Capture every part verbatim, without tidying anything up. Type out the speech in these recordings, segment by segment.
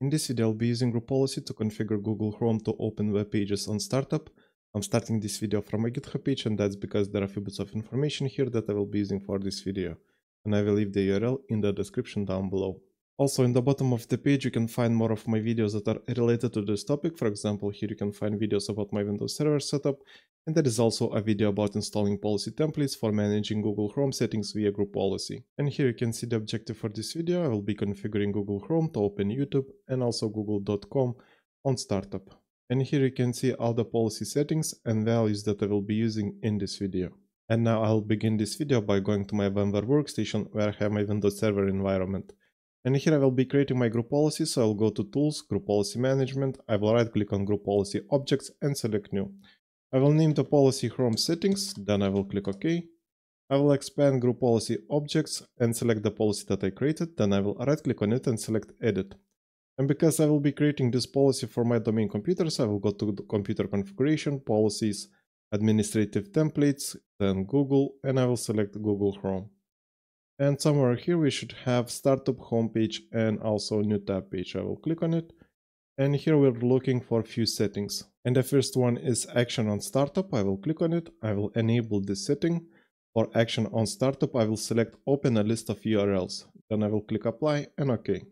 In this video, I'll be using Group Policy to configure Google Chrome to open web pages on startup. I'm starting this video from my GitHub page, and that's because there are a few bits of information here that I will be using for this video, and I will leave the U R L in the description down below. Also, in the bottom of the page, you can find more of my videos that are related to this topic. For example, here you can find videos about my Windows Server setup, and there is also a video about installing policy templates for managing Google Chrome settings via Group Policy. And here you can see the objective for this video. I will be configuring Google Chrome to open YouTube and also google dot com on startup. And here you can see all the policy settings and values that I will be using in this video. And now I'll begin this video by going to my VMware workstation where I have my Windows Server environment. And here I will be creating my group policy, so I'll go to Tools, Group Policy Management, I will right click on Group Policy Objects and select New. I will name the policy Chrome Settings, then I will click OK. I will expand Group Policy Objects and select the policy that I created, then I will right click on it and select Edit. And because I will be creating this policy for my domain computers, I will go to Computer Configuration, Policies, Administrative Templates, then Google, and I will select Google Chrome. And somewhere here we should have Startup Homepage and also New Tab page. I will click on it. And here we're looking for a few settings. And the first one is Action on Startup. I will click on it. I will enable this setting. For Action on Startup, I will select Open a list of U R Ls. Then I will click Apply and OK.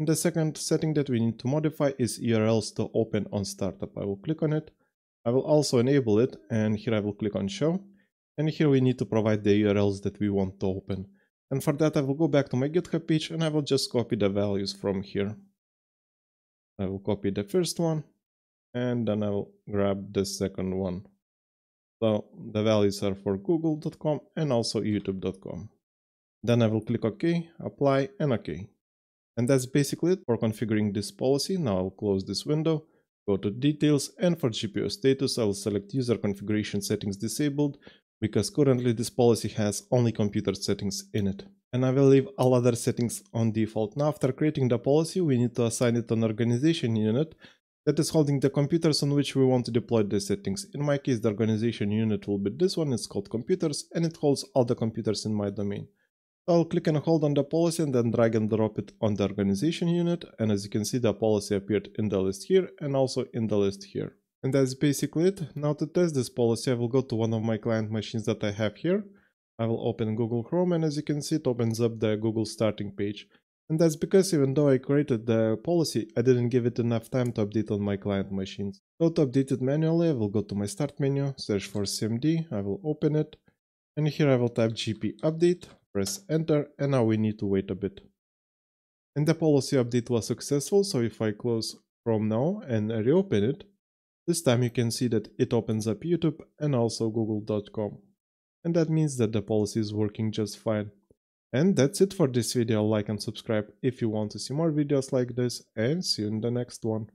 And the second setting that we need to modify is U R Ls to open on startup. I will click on it. I will also enable it. And here I will click on Show. And here we need to provide the U R Ls that we want to open. And for that, I will go back to my GitHub page and I will just copy the values from here. I will copy the first one and then I will grab the second one. So the values are for google dot com and also youtube dot com. Then I will click OK, Apply and OK. And that's basically it for configuring this policy. Now I'll close this window, go to Details, and for G P O status, I will select User Configuration Settings Disabled, because currently this policy has only computer settings in it. And I will leave all other settings on default. Now, after creating the policy, we need to assign it an organization unit that is holding the computers on which we want to deploy the settings. In my case, the organization unit will be this one. It's called Computers, and it holds all the computers in my domain. So I'll click and hold on the policy and then drag and drop it on the organization unit. And as you can see, the policy appeared in the list here and also in the list here. And that's basically it. Now to test this policy, I will go to one of my client machines that I have here. I will open Google Chrome, and as you can see, it opens up the Google starting page. And that's because even though I created the policy, I didn't give it enough time to update on my client machines. So to update it manually, I will go to my start menu, search for C M D, I will open it. And here I will type G P update, press enter, and now we need to wait a bit. And the policy update was successful, so if I close Chrome now and reopen it, this time you can see that it opens up YouTube and also google dot com. And that means that the policy is working just fine. And that's it for this video. Like and subscribe if you want to see more videos like this, and see you in the next one.